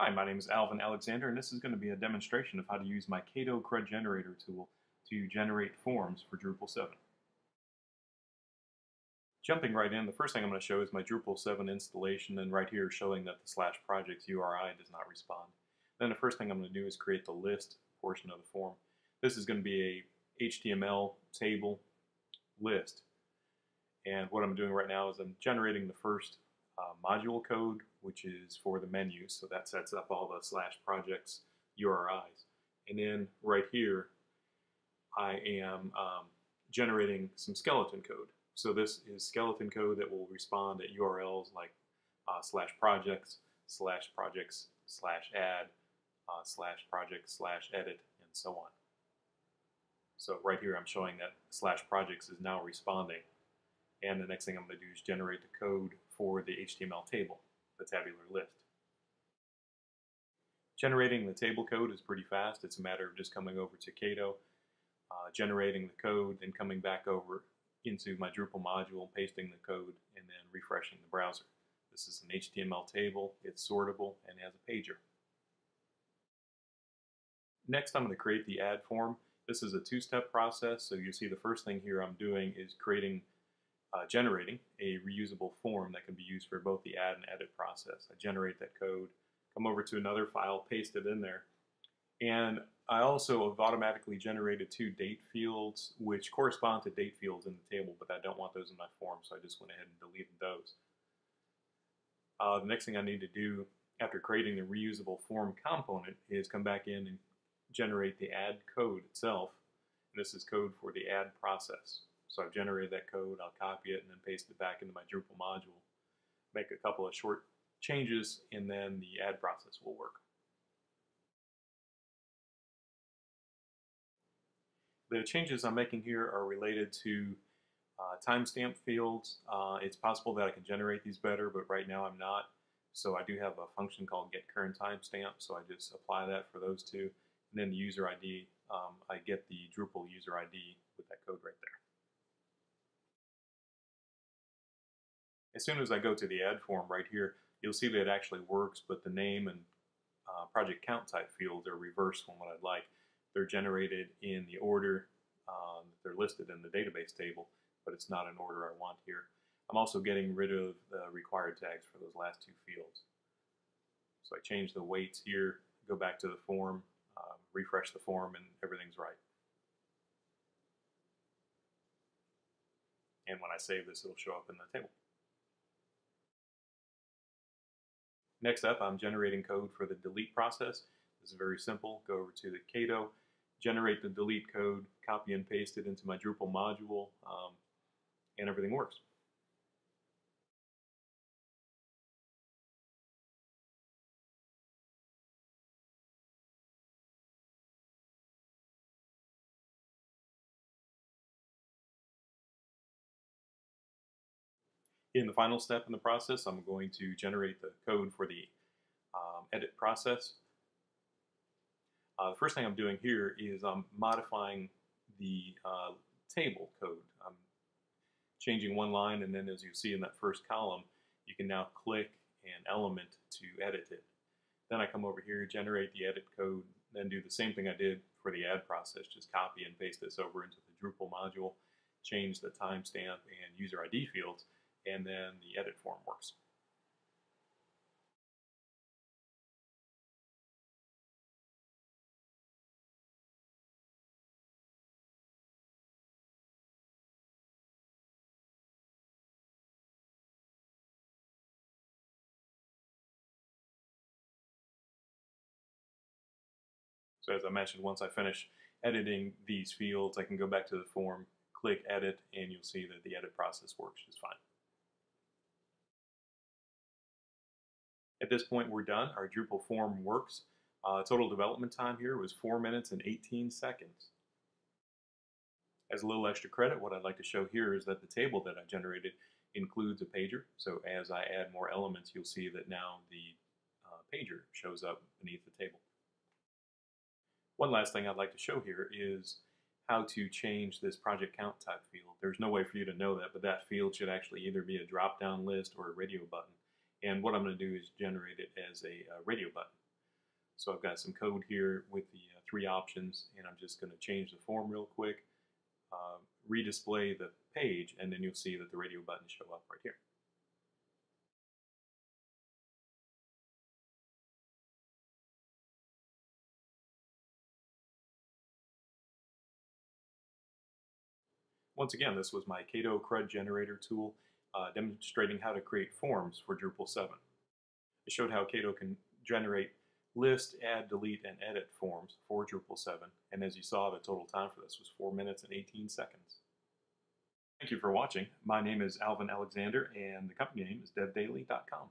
Hi, my name is Alvin Alexander, and this is going to be a demonstration of how to use my Cato CRUD generator tool to generate forms for Drupal 7. Jumping right in, the first thing I'm going to show is my Drupal 7 installation, and right here showing that the /projects URI does not respond. Then the first thing I'm going to do is create the list portion of the form. This is going to be a HTML table list, and what I'm doing right now is I'm generating the first module code, which is for the menu, so that sets up all the /projects URIs. And then right here I am generating some skeleton code. So this is skeleton code that will respond at URLs like /projects /add /project /edit and so on. So right here I'm showing that /projects is now responding, and the next thing I'm going to do is generate the code for the HTML table, the tabular list. Generating the table code is pretty fast. It's a matter of just coming over to Cato, generating the code, then coming back over into my Drupal module, pasting the code, and then refreshing the browser. This is an HTML table, it's sortable, and has a pager. Next, I'm going to create the add form. This is a two-step process, so you see the first thing here I'm doing is generating a reusable form that can be used for both the add and edit process. I generate that code, come over to another file, paste it in there, and I also have automatically generated 2 date fields which correspond to date fields in the table, but I don't want those in my form, so I just went ahead and deleted those. The next thing I need to do after creating the reusable form component is come back in and generate the add code itself. And this is code for the add process. So I've generated that code, I'll copy it, and then paste it back into my Drupal module. Make a couple of short changes, and then the add process will work. The changes I'm making here are related to timestamp fields. It's possible that I can generate these better, but right now I'm not. So I do have a function called getCurrentTimestamp, so I just apply that for those two. And then the user ID, I get the Drupal user ID with that code right there. As soon as I go to the add form right here, you'll see that it actually works, but the name and project count type fields are reversed from what I'd like. They're generated in the order, they're listed in the database table, but it's not an order I want here. I'm also getting rid of the required tags for those last 2 fields. So I change the weights here, go back to the form, refresh the form, and everything's right. And when I save this, it'll show up in the table. Next up, I'm generating code for the delete process. This is very simple. Go over to the Cato, generate the delete code, copy and paste it into my Drupal module, and everything works. In the final step in the process, I'm going to generate the code for the edit process. The first thing I'm doing here is I'm modifying the table code. I'm changing one line, and then as you see in that first column, you can now click an element to edit it. Then I come over here, generate the edit code, then do the same thing I did for the add process, just copy and paste this over into the Drupal module, change the timestamp and user ID fields, and then the edit form works. So as I mentioned, once I finish editing these fields, I can go back to the form, click edit, and you'll see that the edit process works just fine. At this point, we're done. Our Drupal form works. Total development time here was 4 minutes and 18 seconds. As a little extra credit, what I'd like to show here is that the table that I generated includes a pager. So as I add more elements, you'll see that now the pager shows up beneath the table. One last thing I'd like to show here is how to change this project count type field. There's no way for you to know that, but that field should actually either be a drop-down list or a radio button. And what I'm going to do is generate it as a radio button. So I've got some code here with the three options, and I'm just going to change the form real quick, redisplay the page, and then you'll see that the radio buttons show up right here. Once again, this was my Cato CRUD generator tool demonstrating how to create forms for Drupal 7. I showed how Cato can generate list, add, delete, and edit forms for Drupal 7, and as you saw, the total time for this was 4 minutes and 18 seconds. Thank you for watching. My name is Alvin Alexander, and the company name is devdaily.com.